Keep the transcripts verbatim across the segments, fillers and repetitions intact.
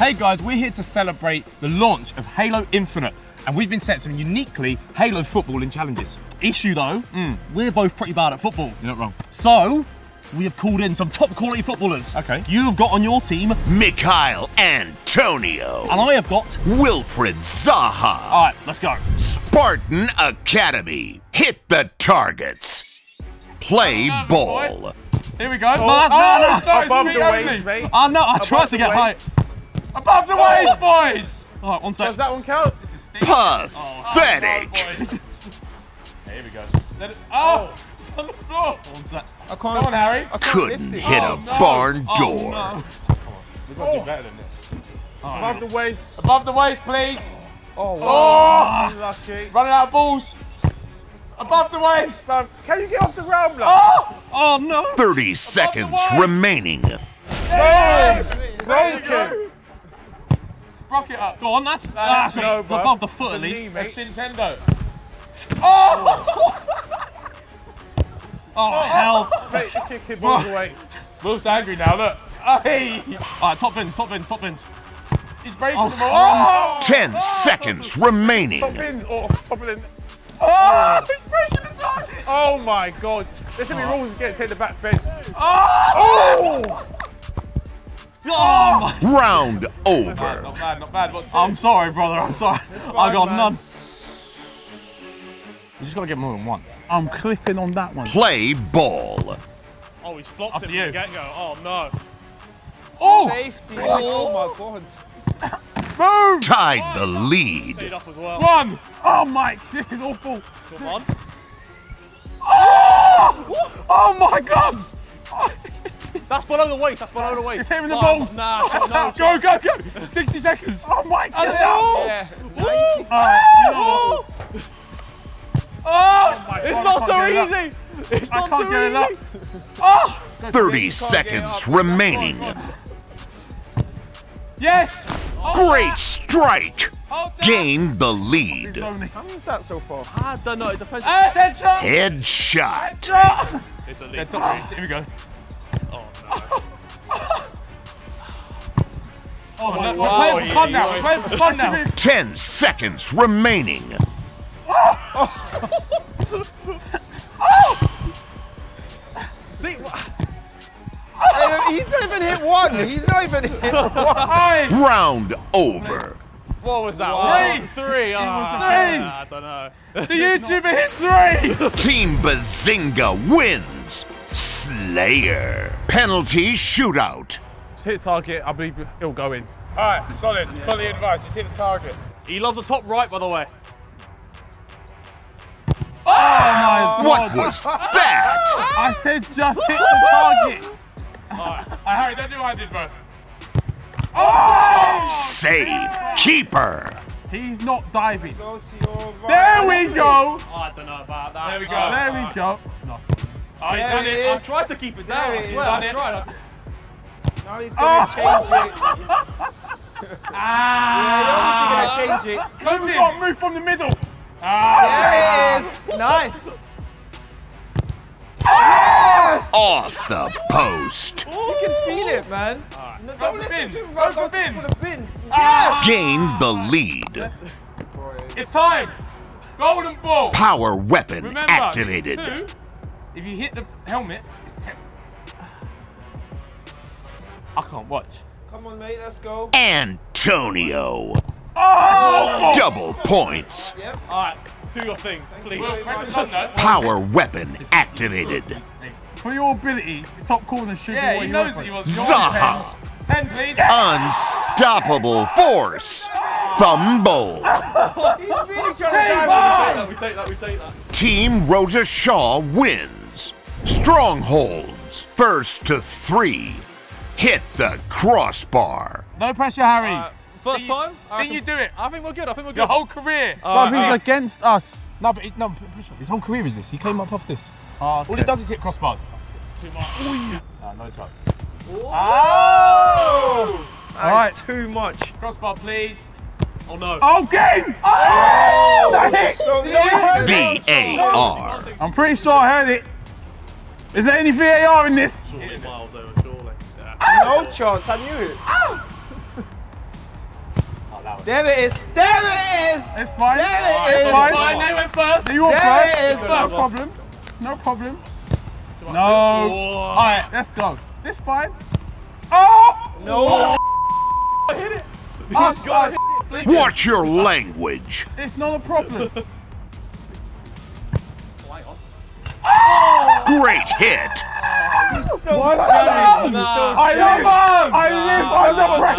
Hey guys, we're here to celebrate the launch of Halo Infinite, and we've been set some uniquely Halo footballing challenges. Issue though, mm. we're both pretty bad at football. You're not wrong. So, we have called in some top quality footballers. Okay. You've got on your team Michail Antonio. And I have got Wilfried Zaha. All right, let's go. Spartan Academy. Hit the targets. Play oh, ball. Boy. Here we go. Oh, oh, no, no, above the waist, mate. Oh no, I above tried to get height. Above the waist, oh, boys. All right, one sec. Does that one count? Pathetic. Oh, oh, hey, here we go. Let it, oh. oh. On the floor. I can't, Come on, Harry. I couldn't hit oh, a no. barn door. Oh, no. Come on. We've got to do better than this. Oh. Above the waist. Above the waist, please. Oh, wow. Oh. Running out of balls. Above the waist. Um, can you get off the ground, lad? Oh. oh, no. thirty seconds remaining. Yes. Yes. Go. Rock it up. Go on, that's, that's, that's no, it. It's above the foot, at least. That's Nintendo. Oh! Oh, oh, hell. Mate, you kick him all the way. Wolf's angry now, look. Oh, hey. All right, top bins, top bins, top bins. He's breaking oh, them all. Oh, ten oh, seconds oh, remaining. Top bins, oh, top bins. Oh, he's breaking the target. Oh, my God. There's going to be rules against the back fence. Oh! Oh! oh. Round over. Not bad, not bad, not bad. What, I'm sorry, brother, I'm sorry. Fine, I got man. none. You just got to get more than one. I'm clipping on that one. Play ball. Oh, he's flopped Up it from the get-go. Oh, no. Oh! Safety. Oh, oh my God. Boom! Tied oh, the lead. Up as well. One! Oh, Mike, this is awful. Come on. Oh! Oh, my God! Oh. That's below the waist. That's below the waist. You're hitting the oh, ball. Nah. No go, go, go. sixty seconds. Oh, my God. Oh, yeah. All right. No. Oh, oh it's God, not so easy. It it's not so easy. Oh, thirty seconds remaining. Yes. Oh, Great that. strike. Oh, Gain the lead. How is that so far? I don't know. It depends. Headshot. Headshot. It's a lead. It's not Here we go. Oh no. oh my oh, wow. We're playing for fun now. We're playing for fun now. Ten seconds remaining. Oh! oh! See, he's not even hit one. He's not even hit one. Round over. What was that? One? Three. Three. Oh, three. I don't know. The YouTuber hit three. Team Behzinga wins. Slayer. Penalty shootout. Just hit target. I believe he'll go in. All right, solid. Yeah. Quality advice. Just hit the target. He loves the top right, by the way. Oh, what was that? I said just hit the target. Alright, Harry, don't do what I did, bro. Oh! Save yeah. keeper. He's not diving. Go right. There we go. Oh, I don't know about that. There we go. Oh, there right. we go. No. Oh, he's done it. it. I tried to keep it down. There I swear, I tried. Now he's going to oh. change it. ah! Yeah, he's going to change it. Move, on, move from the middle. Ah. There it is! Nice! Yes! Off the post! Ooh. You can feel it, man. Right. No, don't listen to run, go for the bins! Ah. Yes. Gain the lead. It's time! Golden ball! Power weapon Remember, activated. Two, if you hit the helmet, it's ten. I can't watch. Come on, mate, let's go. Antonio! Oh! Double points. Yep. All right, do your thing, please. Power weapon activated. For your ability, top corner shooting. Yeah, he, he knows he wants Zaha. ten, please. Unstoppable force. Fumble. He's really trying to we take that, we take that. Team Wroetoshaw wins. Strongholds, first to three. Hit the crossbar. No pressure, Harry. Uh, First See time? I've seen you do it. I think we're good. I think we're good. Your whole career. But he's against us. No, but it, no, his whole career is this. He came up off this. Oh, okay. All he does is hit crossbars. It's too much. Oh, no chance. Oh! That All right. Too much. Crossbar, please. Oh, no. Oh, game! Oh! oh that hit! So V A R. I'm pretty sure I heard it. Is there any V A R in this? Surely miles over, surely. Yeah. Oh. No chance. I knew it. Oh. There it is. There it is. It's fine. There it is. It's fine. They went first. You went first. There it is. No problem. No problem. No. All right, let's go. This fine. Oh! No. I hit it. Oh, God. Watch your language. It's not a problem. Oh. Great hit. Oh, so what? No. No. I live on. I live no. under no. pressure.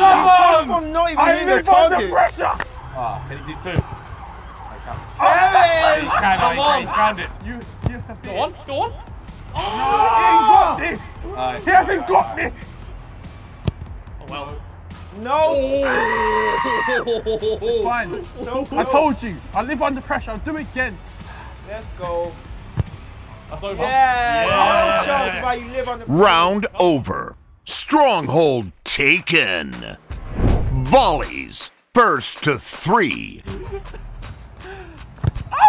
No. I live under pressure. Ah, hit it too. There it is. Come on, ground it. You, you have to go on, go on. Oh. No, he hasn't got this. Right. He hasn't got this. Oh well. No! It's fine. So I told you, I live under pressure, I'll do it again. Let's go. That's over. Yeah, yes. No chance why you live under pressure. Round over. Stronghold taken. Volleys, first to three.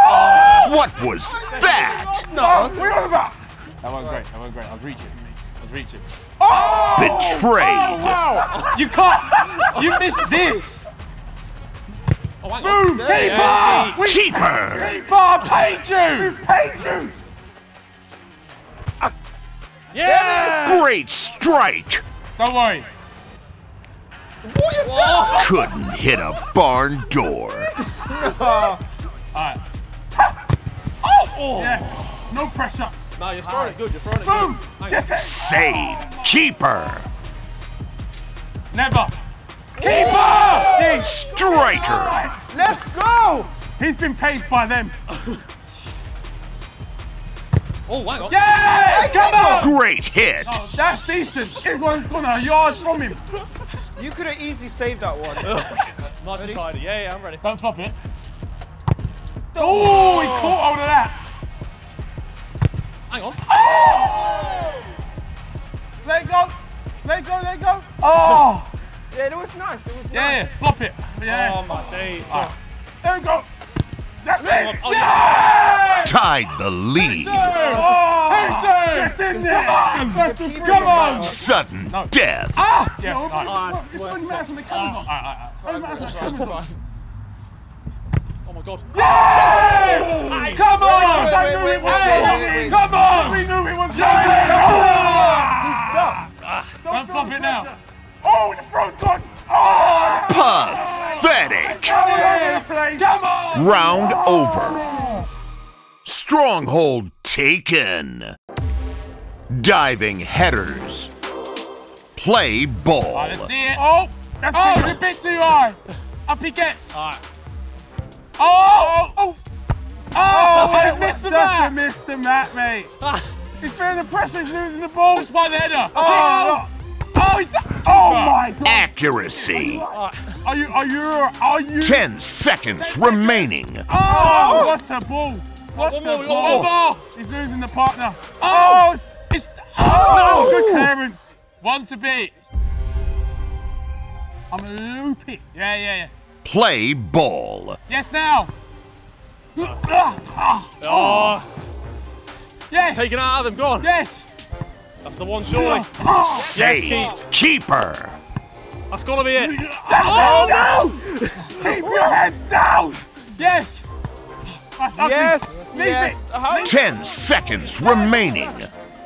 Oh, what was that? No, we were back. That went great, that went great. I was reaching. I was reaching. Oh! Betrayed. Oh, wow. You can't. You missed this. Oh, move, keeper. Yeah, we, keeper. Keeper, paid you. We paid you. Yeah. Great strike. Don't worry. What? Couldn't hit a barn door. No. All right. Oh. Oh. Yeah. No pressure. No, you're throwing right. it good, you're throwing Boom. it good. Nice. Save, keeper. Never. Keeper! Whoa. Striker. Let's go. He's been paid by them. Oh, wow. Yeah, come on. Great hit. Oh, that's decent. Everyone's gone a yard from him. You could have easily saved that one. Nice and tidy. Yeah, yeah, I'm ready. Don't flop it. Oh, he caught hold of that. Hang on. Oh! Let go. Let go, let go. Oh! Yeah, that was nice. It was nice. Yeah, flop it. Yeah. Oh, my days. Oh. There we go. That's it. Oh, yeah. Tied the lead. two two. Oh. two two. Get in there. Come on. The Come on. Sudden no. death. Ah! Yeah, no, I swear. It's when the camera's on. Oh my God. Yes! Yes! Come on! Wait, wait, wait, wait, wait, wait. Come on! We knew it was going! He's stuck! Don't flop it now! Oh, the front gone! Oh! Pathetic! Come on! Round over. Stronghold taken. Diving headers. Play ball. I see it. Oh! That's oh, a bit too high! Up he gets! All right. Oh! Oh! Oh! I missed the mat! He missed the mat, mate! Ah. He's feeling the pressure, he's losing the ball! Just one header! Oh! Oh, oh, he's oh my God! Accuracy! Are you, are you, are you? Ten seconds Ten remaining! Seconds. Oh! What a ball! What a ball. ball! He's losing the partner! Oh! It's, oh! No! Good clearance! One to beat! I'm gonna loop it! Yeah, yeah, yeah! Play ball. Yes, now. Oh. Oh. Yes. Taking it out of them, go on. Yes. That's the one, surely. Oh. Save, yes, keep. keeper. That's got to be it. Oh, no. Keep your head down. Yes. Yes. yes. It. Ten it. seconds remaining.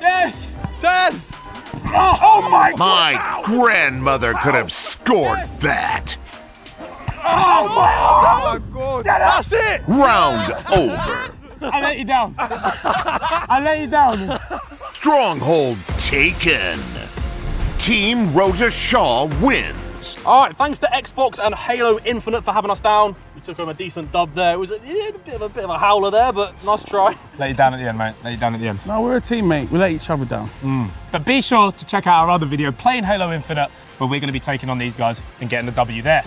Yes. Ten. Oh, oh my God. My grandmother could have scored yes. that. Oh, oh, my God. That's it! Round over. I let you down. I let you down. Stronghold taken. Team Wroetoshaw wins. All right, thanks to Xbox and Halo Infinite for having us down. We took home a decent dub there. It was a, yeah, a, bit, of a bit of a howler there, but nice try. Let you down at the end, mate. Let you down at the end. No, we're a team, mate. We let each other down. Mm. But be sure to check out our other video, Playing Halo Infinite, where we're going to be taking on these guys and getting the W there.